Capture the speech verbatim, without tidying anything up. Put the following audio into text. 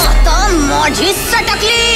आता मुझे सटकली।